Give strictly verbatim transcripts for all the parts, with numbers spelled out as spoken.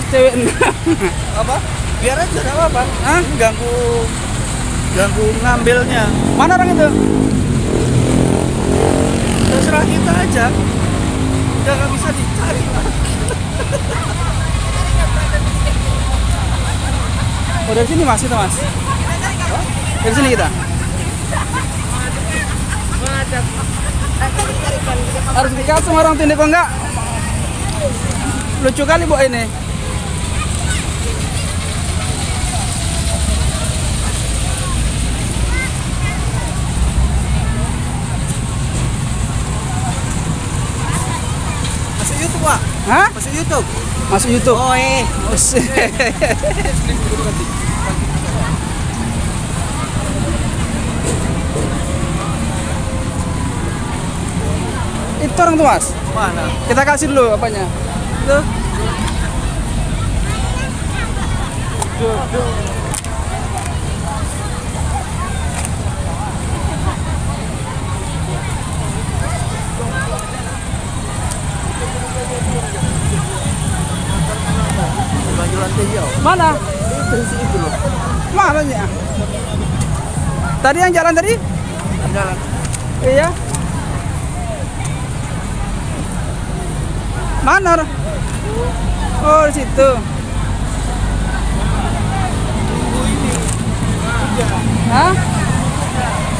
pas cewek. Apa? Biar aja enggak apa-apa. Hah? Ganggu ganggu ngambilnya. Mana orang itu? Terserah kita aja. Udah nggak bisa dicari. Oh, dari sini masih tuh, Mas. Oh? Dari sini kita. Harus dikasih sama orang tindih kok enggak? Lucu kali Bu ini. Masuk YouTube, Pak? Hah? Masuk YouTube. Masuk YouTube. Oh, eh. Itu orang tuh, Mas. Mana? Kita kasih dulu apanya? Tuh. Duh, duh. Mana? Mana ya? Tadi yang jalan tadi? Jalan. Iya. Mana? Oh, di situ. Hah?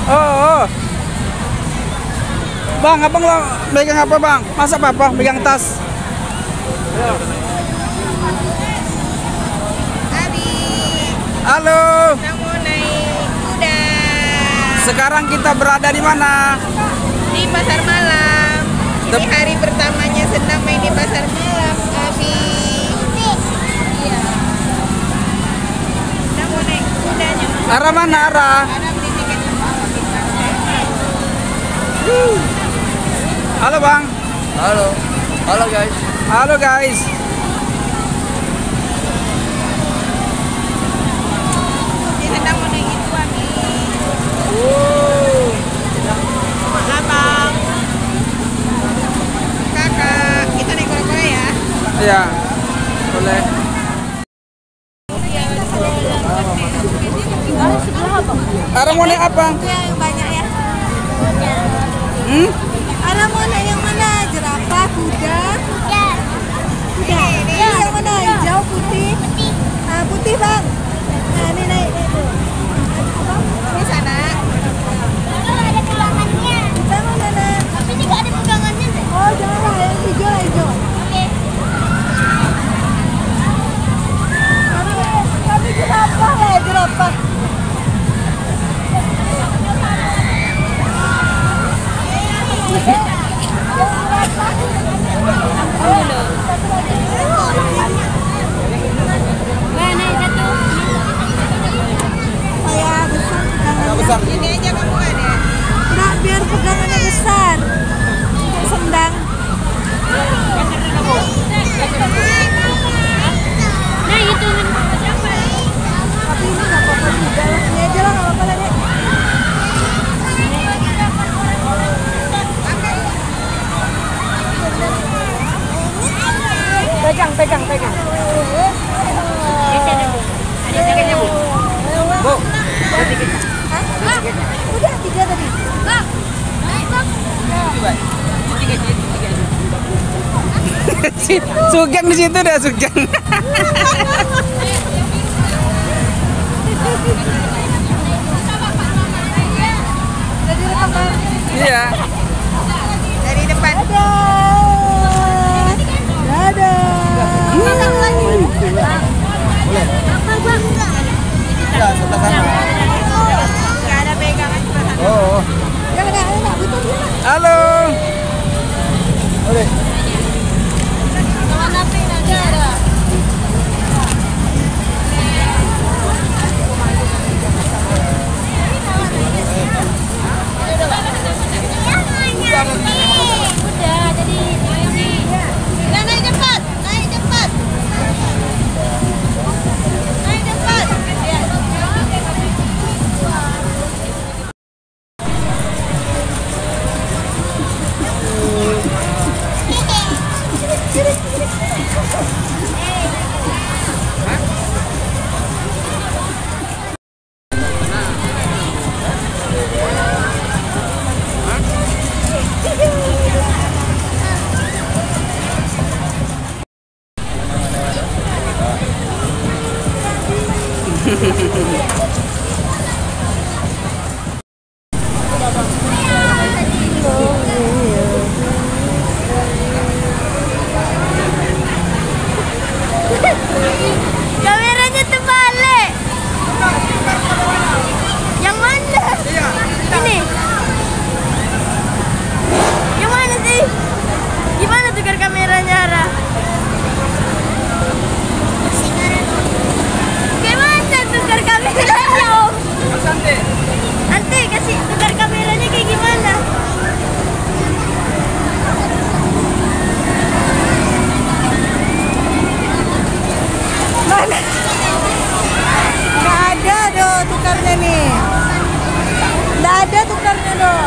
Oh, oh. Bang, abang lo pegang apa, Bang? Masa apa-apa pegang tas? Abi. Halo. Kamu naik kuda. Sekarang kita berada di mana? Di pasar malam. Ini hari pertamanya senang main di pasar malam, Abi. Iya. Kita mau naik kudanya. Arah mana arah? Arah beli tiket pesawat kita. Halo Bang. Halo. Halo guys. Halo guys. Kita sedang mau naik itu, Abi. Wow. Abang. Kakak, kita naik kore-kore ya? Iya, boleh. Arah mau naik apa? Yang banyak ya. Hmm? Arah mau naik yang mana? Jerapah, kuda? Kuda. Kuda. Yang mana? Hijau, putih? Putih. Ah, putih Bang. Nah, ini naik. Ini sana. Kalau ada pegangannya. Kita mau naik. Tapi ini nggak ada pegangannya. Oh, janganlah yang hijau, hijau. Oke. Tapi jerapah ya, jerapah. Pegang, pegang, pegang. Ada tiketnya Bu. Bu, ada tiketnya. Udah tiga tadi. Bang, bang. Sugeng di situ dah sugeng. Iya. Dari depan. Ada. Pasang lagi. Boleh. Apa Bang? Enggak, sebelah sana. Enggak ada pegangan sebelah sana. Oh. Enggak ada, enggak butuh dia. Halo. Oke. Mana pin ada? Udah, jadi Kameranya terbalik. Yang mana? Ini. Yang mana sih? Gimana tukar kameranya, Ara? Gimana tukar kameranya, Om? Nanti kasih tukar kameranya kayak gimana? Nggak ada doh tukarnya nih, nggak ada tukarnya doh.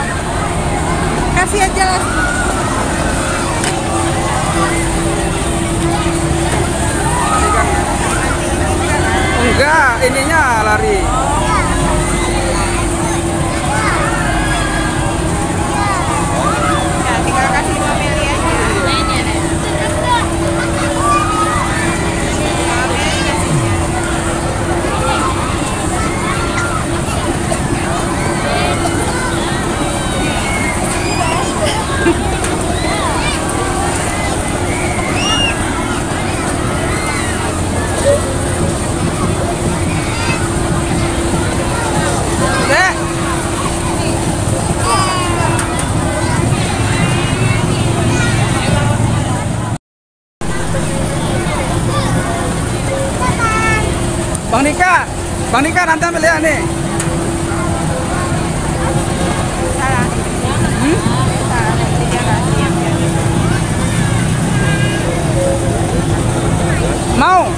Kasih aja lah. Enggak, ininya lari. Bang Nika, Bang Nika nanti ambil ya nih. Hmm? Mau?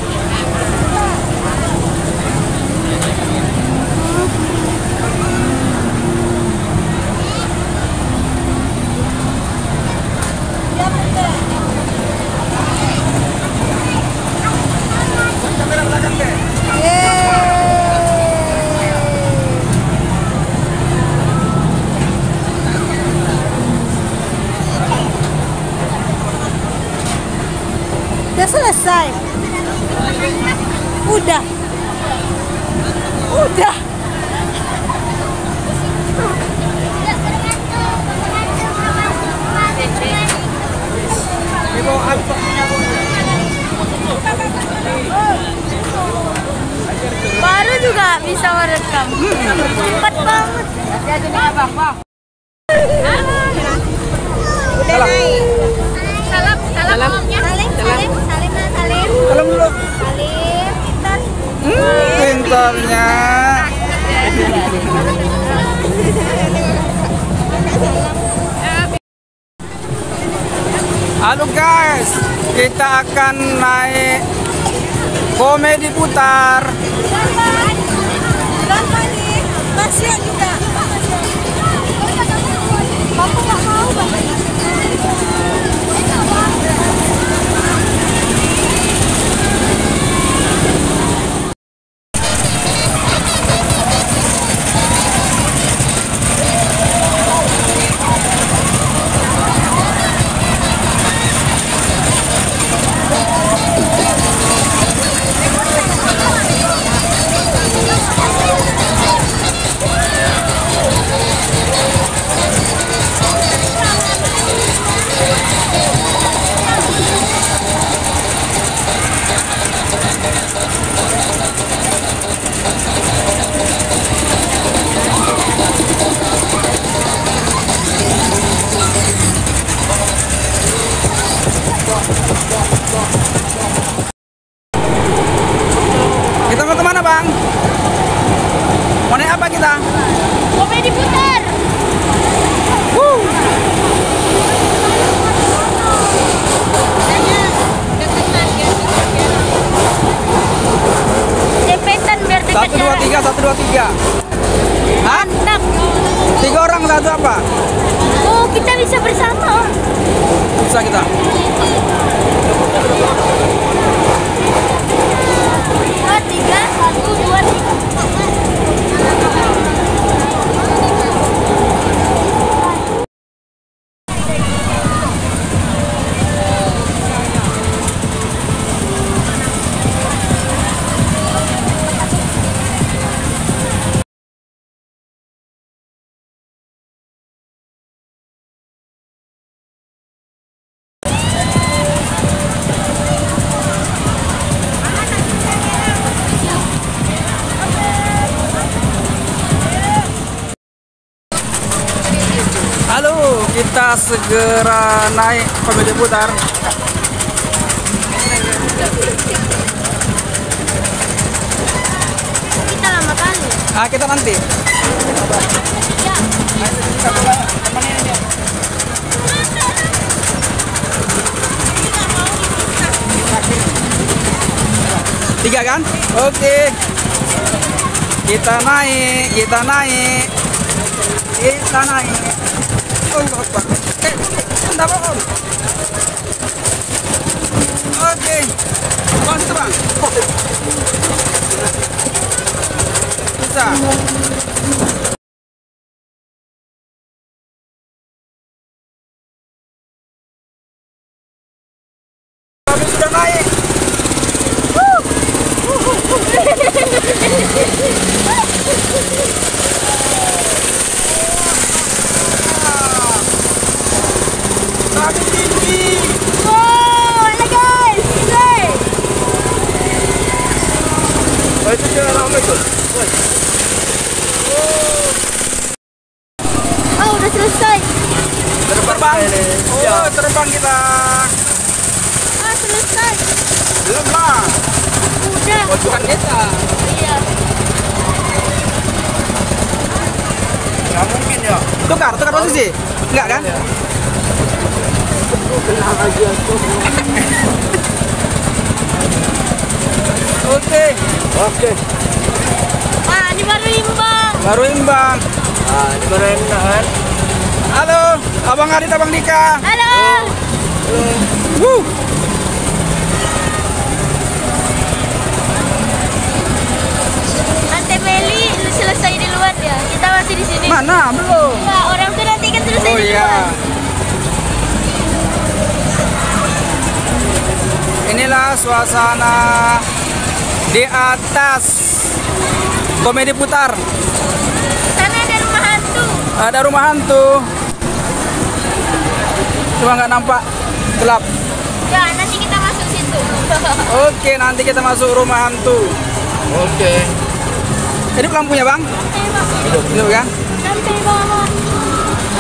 Selesai, udah, udah. Baru juga bisa merekam, cepat banget. Udah naik. Salam, salam omnya. Salim, salim, salim. Salam dulu. Salim, pintar. Hmm, pintarnya. Halo guys, kita akan naik komedi putar. Lama nih, masih juga. Bapak nggak mau, bapak. satu dua tiga. Hah? Mantap. Tiga orang satu apa? Oh, kita bisa bersama, Om. Bisa kita. dua tiga satu dua tiga. kita segera naik pemilik putar. Kita lama kali. Ah, kita nanti. Ya. Tiga kan? Oke. Kita naik, kita naik. Kita naik. Oh, apa? Eh, enggak apa-apa. Oke. Kontrak. Bisa. Kami sudah naik. Oh, udah selesai. Terbang. Oh, terbang kita. Ah, selesai. Belum lah. Udah. Oh, bukan kita. Iya. Gak mungkin ya. Tukar, tukar posisi. Enggak kan? Iya. Tenang aja. Oke. Oke. Ah, ini baru imbang. Baru imbang. Ah, ini baru imbang. Halo, Abang Adit, Abang Dika. Halo. Wuh. Tante Meli selesai di luar ya. Kita masih di sini. Mana? Belum. Enggak, orang tuh nanti kan selesai oh, di luar. Iya. Inilah suasana di atas komedi putar. Sana ada rumah hantu. Ada rumah hantu. Cuma nggak nampak, gelap. Ya, nanti kita masuk situ. Oke, nanti kita masuk rumah hantu. Oke. Jadi lampunya, Bang? Hidup, hidup kan?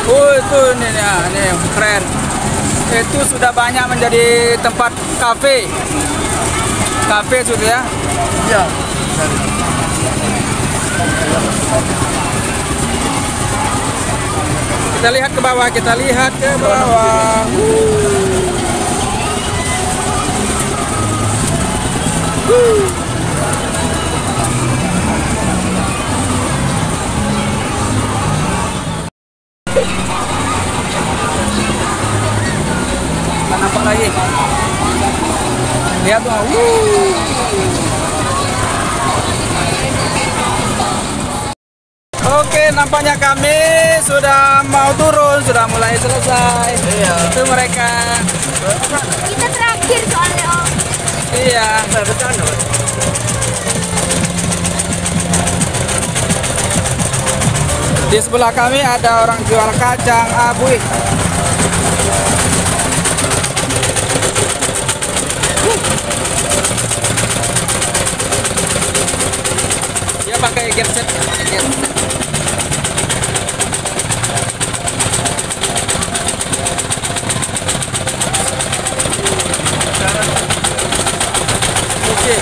Oh, itu ini ya, ini keren. Itu sudah banyak menjadi tempat kafe. Kafe sudah ya? Ya. Kita lihat ke bawah, kita lihat ke bawah. Uh. Uh. Tidak nampak lagi. Lihat tuh. Oke, nampaknya kami sudah mau turun, sudah mulai selesai. Iya. Itu mereka. Kita terakhir soalnya, Om. Iya. Bercanda. Di sebelah kami ada orang jual kacang abui. Dia pakai genset. Oke,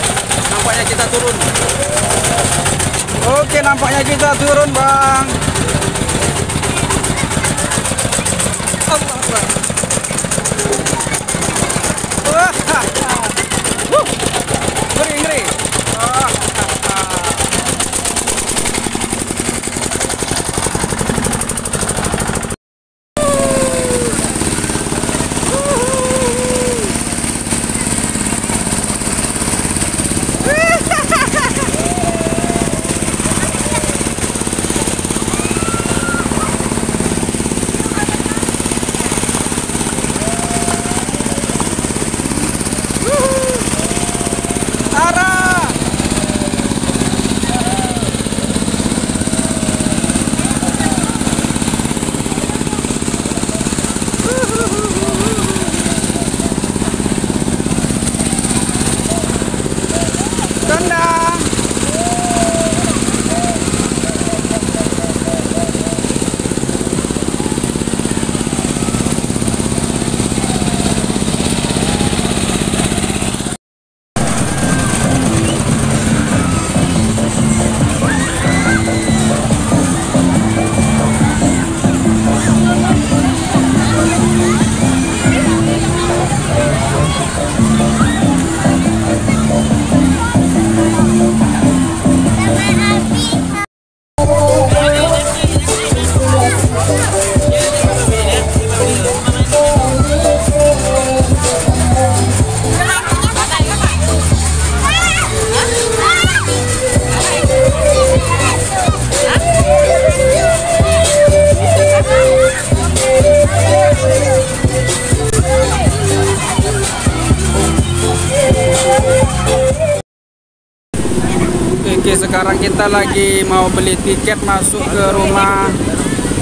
nampaknya kita turun. Oke, nampaknya kita turun, Bang. Allah Allah. Oke, sekarang kita lagi mau beli tiket masuk ke rumah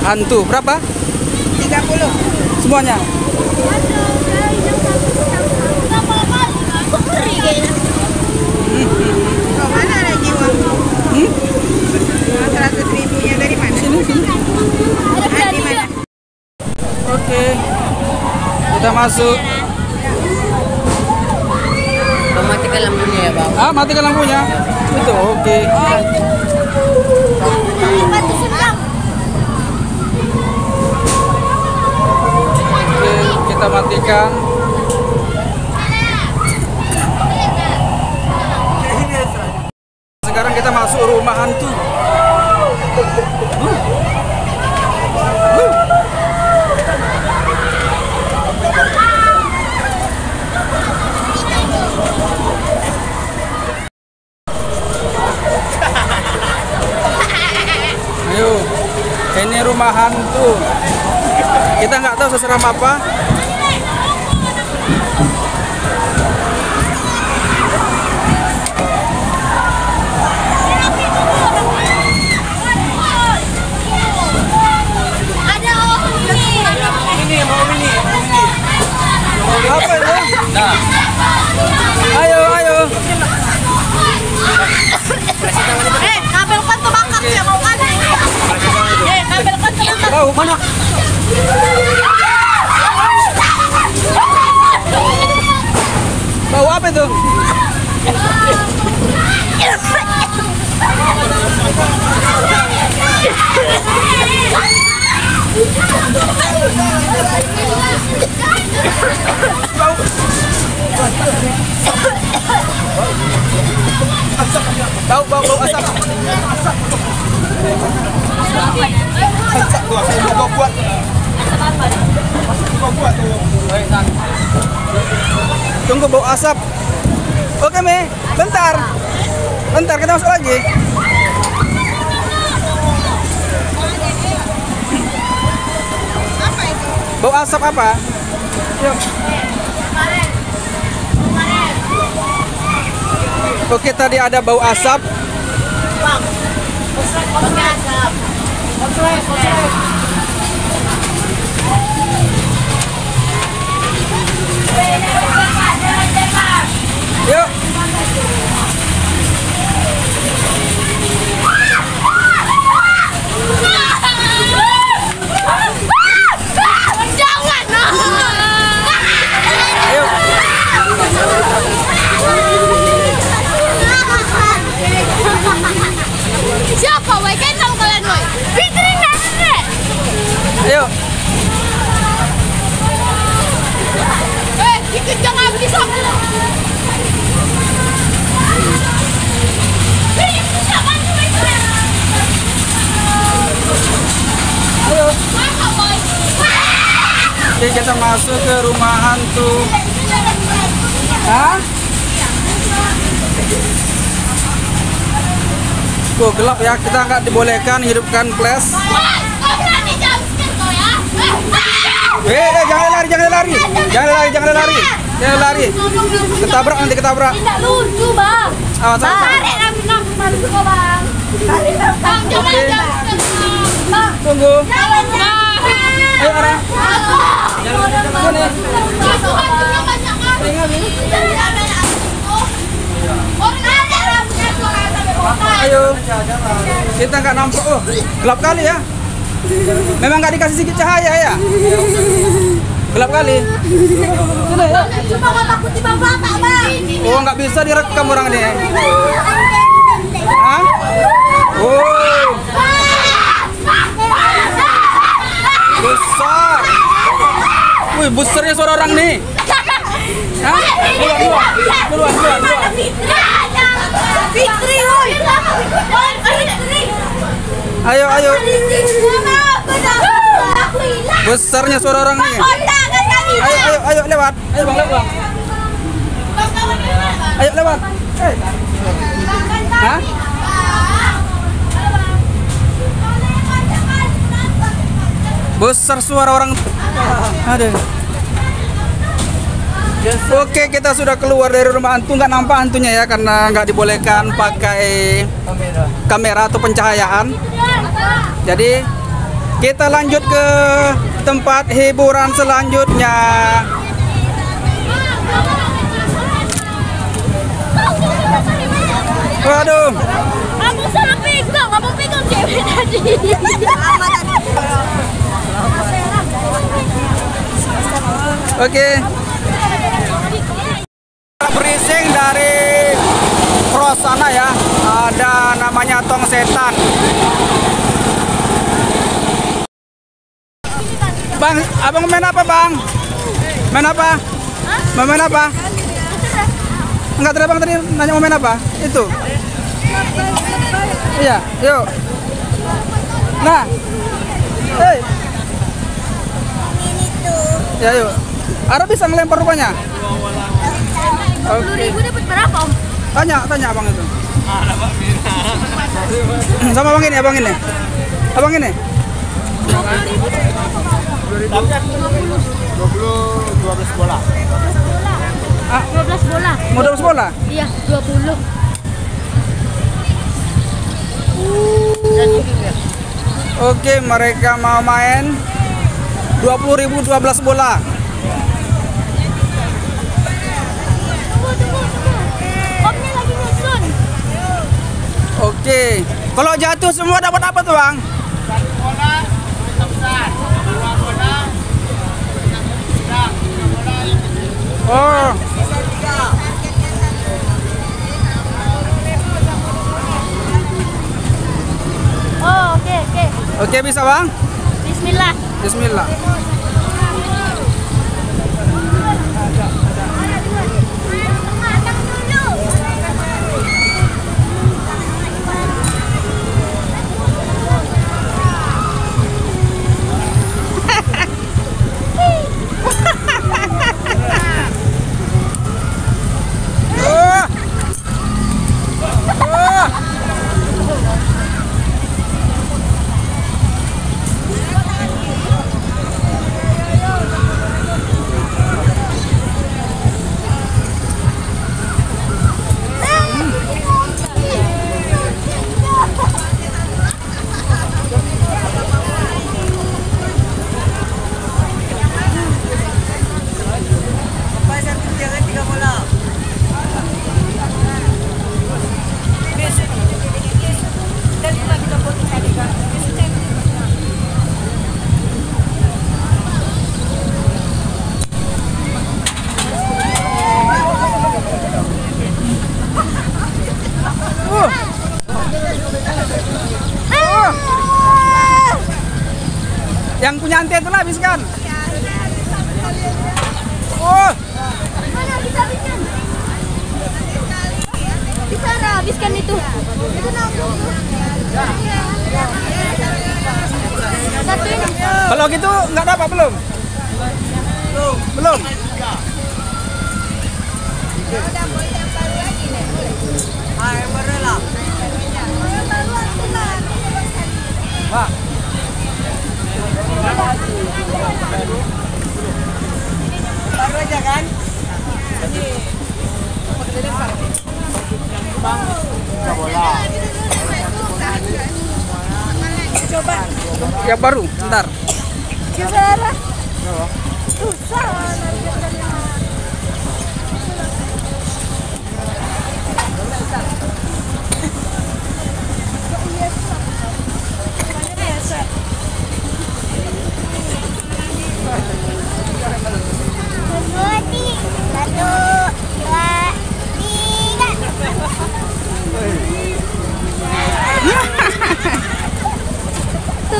hantu. Berapa? tiga puluh. Semuanya? Mana lagi uang? seratus ribunya dari mana? Sini, sini. Ada di mana? Oke, kita masuk. Matikan lampunya ya, Bang. Ah, matikan lampunya. Itu oke. Okay. Oke, kita matikan. Sekarang kita masuk rumah hantu. Huh? Huh? Ini rumah hantu. Kita nggak tahu seseram apa. Ada orang ini mau ini. Apa itu? Nah. Ayo, ayo. Eh, kabel kan terbakar ya, mau kan? Tahu mana? Bau apa itu? Bau, bau, bau asap. Asap. Tunggu bau asap. Oke, Me. Bentar. Bentar, kita masuk lagi. Bau asap apa? Oke, tadi ada bau asap. Yuk. Jangan. Ayo. Siapa wajan dong kalian, woi? Fitri Nasri. Ayo. Eh, kita jangan habis sama. Oke, kita masuk ke rumah hantu. Hah? Tuh, gelap ya, kita nggak dibolehkan hidupkan flash. Eh, eh, jangan lari, jangan lari, jangan lari, jangan lari, jangan lari. Ketabrak nanti ketabrak. Tidak lucu, Bang. Awas, tarik nanti aku balik kok, Bang. Tarik nanti. Tunggu. Ayo, arah. Ayo, kita nggak nampak. Oh, gelap kali ya. Memang nggak dikasih sedikit cahaya ya. Gelap kali. Cuma nggak takut di bawah tak, Bang. Oh, nggak bisa direkam orang ini. Hah? Oh. Besar. Wih, besarnya suara orang nih. Hah? Keluar, keluar, keluar, keluar, keluar. Fitri, woi. Ayo, ayo. Besarnya suara orang nih. Ayo, ayo, ayo lewat. Ayo, Bang, lewat. Ayo lewat. Eh. Hah? Besar suara orang. Ada. Oke, kita sudah keluar dari rumah hantu. Nggak nampak hantunya ya, karena nggak dibolehkan pakai kamera atau pencahayaan. Jadi kita lanjut ke tempat hiburan selanjutnya. Waduh, aku salah pegang, aku pegang cewek tadi. Oke, briefing dari cross sana ya, ada namanya Tong Setan. Bang, abang main apa bang? Main apa? Mau main apa? Enggak terbang tadi, nanya mau main apa? Itu. Iya, yuk. Nah. Hei. Ini tuh. Ya, yuk. Ada bisa ngelempar rupanya? dua puluh ribu dapat berapa, Om? Tanya, tanya abang itu. Ada Bang. Sama abang ini, abang ini. Abang ini. dua puluh ribu. dua puluh dua belas bola. Ah, dua belas bola. Mau dua belas bola? Iya, dua puluh. Oke, mereka mau main dua puluh ribu dua belas bola. Tunggu, tunggu, tunggu. Omnya lagi nyusun. Oke. Kalau jatuh semua dapat apa tuh, Bang? Satu bola, satu besar. Dua bola, satu bola. Oh. Oke, bisa bang? Bismillah. Bismillah. Yang punya anten itu habis kan? Oh. Mana bisa bikin? Bisa habiskan itu. Itu nanggung. Satu ini. Kalau gitu nggak dapat belum? Belum. Belum. Udah boleh yang baru lagi nih. Ah, yang baru lah. Yang baru aku lah. Wah. Baru aja kan? Ini Bang, bola. Coba. Yang baru, bentar. Coba. Susah.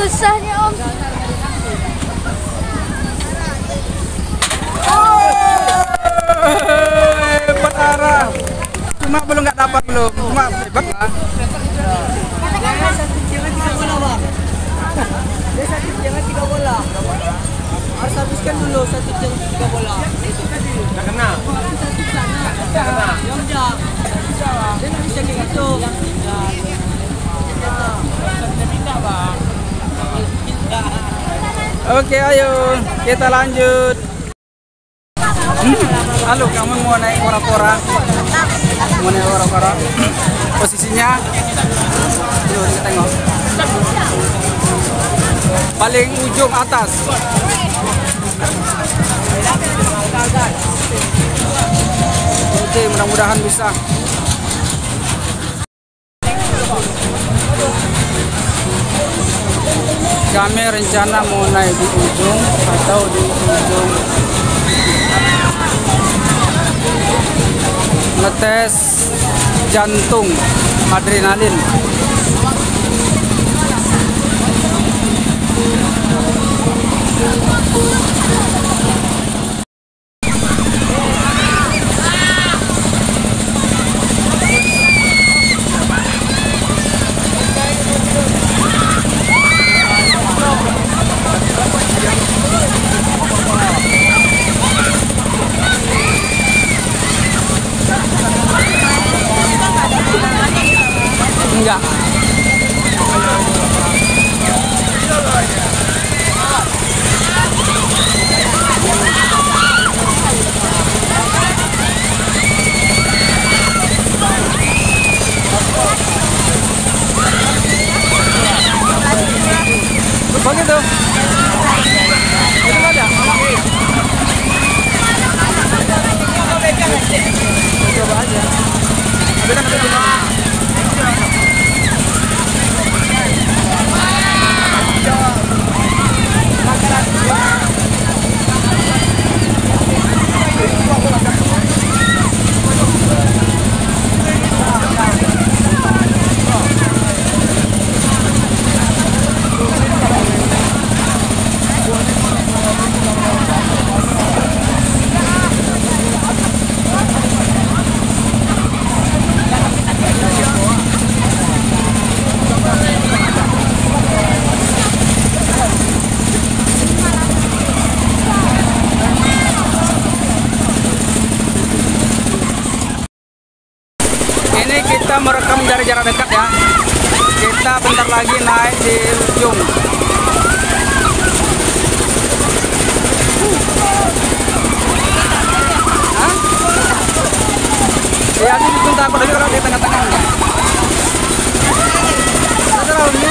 Susahnya om. Oh, parah. Cuma belum nggak dapat belum. Cuma bebek lah. Satu cewek tiga bola bang. Dia satu cewek tiga bola. Harus habiskan dulu satu cewek tiga bola. Nggak kena. Satu sana. Nggak kena. Yang jam. Dia nggak bisa kayak gitu. Oke, ayo kita lanjut. Hmm. Lalu kamu mau naik kora-kora, mau naik kora-kora. Posisinya, yuk kita tengok. Paling ujung atas. Oke, mudah-mudahan bisa. Kami rencana mau naik di ujung atau di ujung ngetes jantung adrenalin. Kita merekam dari jarak dekat ya. Kita bentar lagi naik di ujung. Hah? Ya ini bentar aku lagi orang di tengah-tengah. Ada lautnya.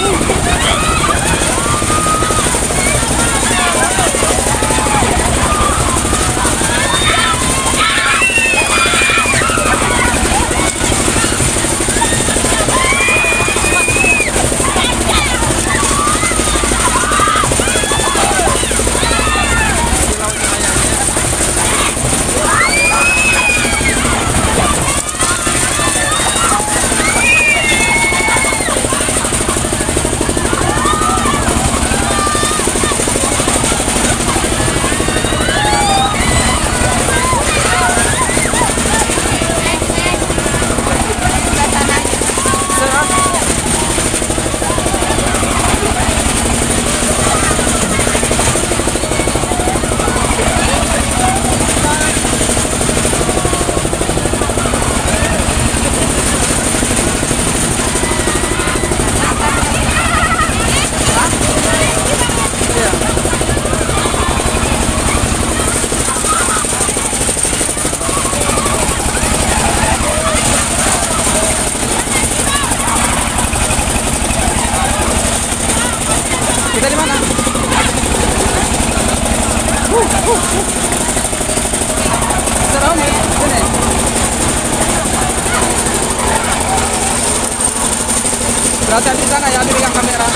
Berarti di sana ya, di pegang kamera.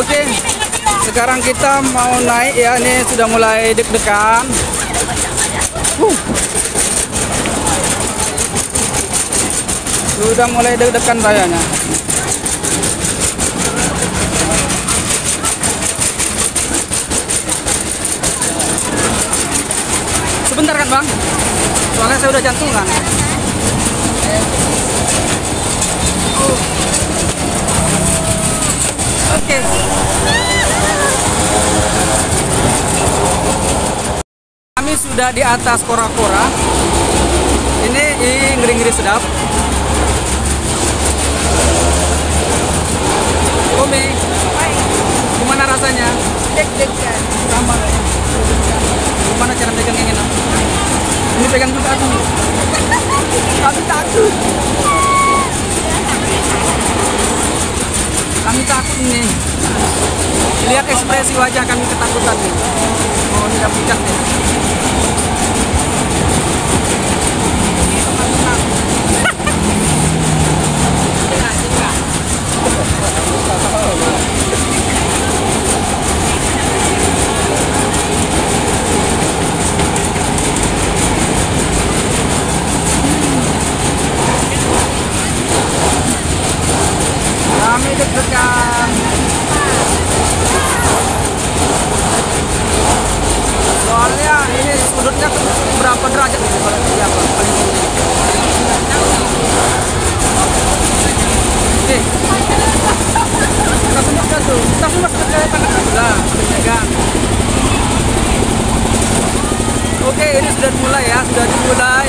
Oke, sekarang kita mau naik ya, ini sudah mulai deg-degan. Huh. Sudah mulai deg-degan sayangnya. Sebentar kan bang, soalnya saya udah jantungan. Oke. Okay. Kami sudah di atas kora-kora. Ini ngeri-ngeri sedap. Umi, gimana rasanya? Deg-degan. Sama. Gimana cara pegang yang enak? Ini pegang dulu aku. Kami takut. Kami takut nih. Lihat ekspresi wajah kami ketakutan nih. Oh, ini pikat nih. Soalnya ini sudutnya berapa derajat nih? Oke, kita semut ke tuh, kita semut ke tangan sebelah. Oke, ini sudah mulai ya, sudah dimulai.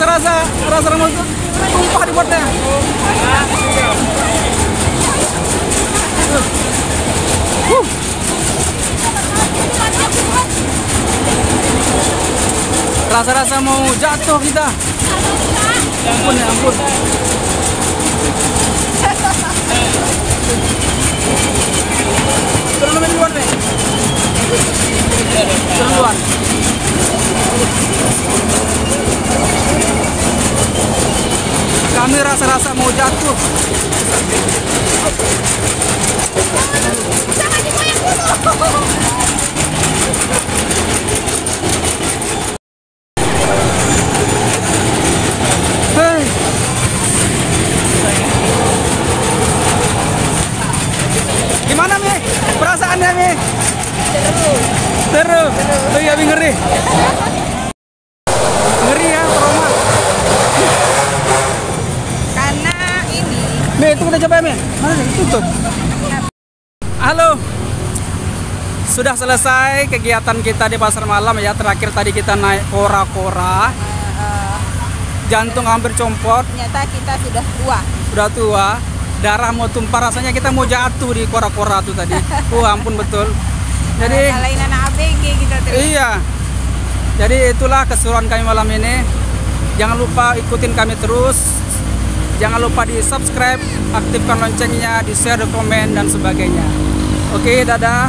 Rasa-rasa, rasa-rasa tumpah di perutnya. Huh. Rasa-rasa mau jatuh kita. Ampun ya ampun. Turun dulu luar deh. Turun luar. Kami rasa-rasa mau jatuh. Jangan digoyang dulu. Hei. Gimana Mi? Perasaannya Mi? Teru. Teru. Tuh ya ngeri. Mi, itu udah coba Mi? Mana tutup? Halo, sudah selesai kegiatan kita di pasar malam ya. Terakhir tadi kita naik kora-kora, uh, uh, jantung hampir compot. Ternyata kita sudah tua. Sudah tua. darah mau tumpah rasanya, kita mau jatuh di kora-kora tuh tadi. Oh ampun, betul. Jadi kalahin anak A B G kita terus. Iya. Jadi itulah keseruan kami malam ini. Jangan lupa ikutin kami terus. Jangan lupa di subscribe, aktifkan loncengnya, di share, di komen dan sebagainya. Oke, dadah.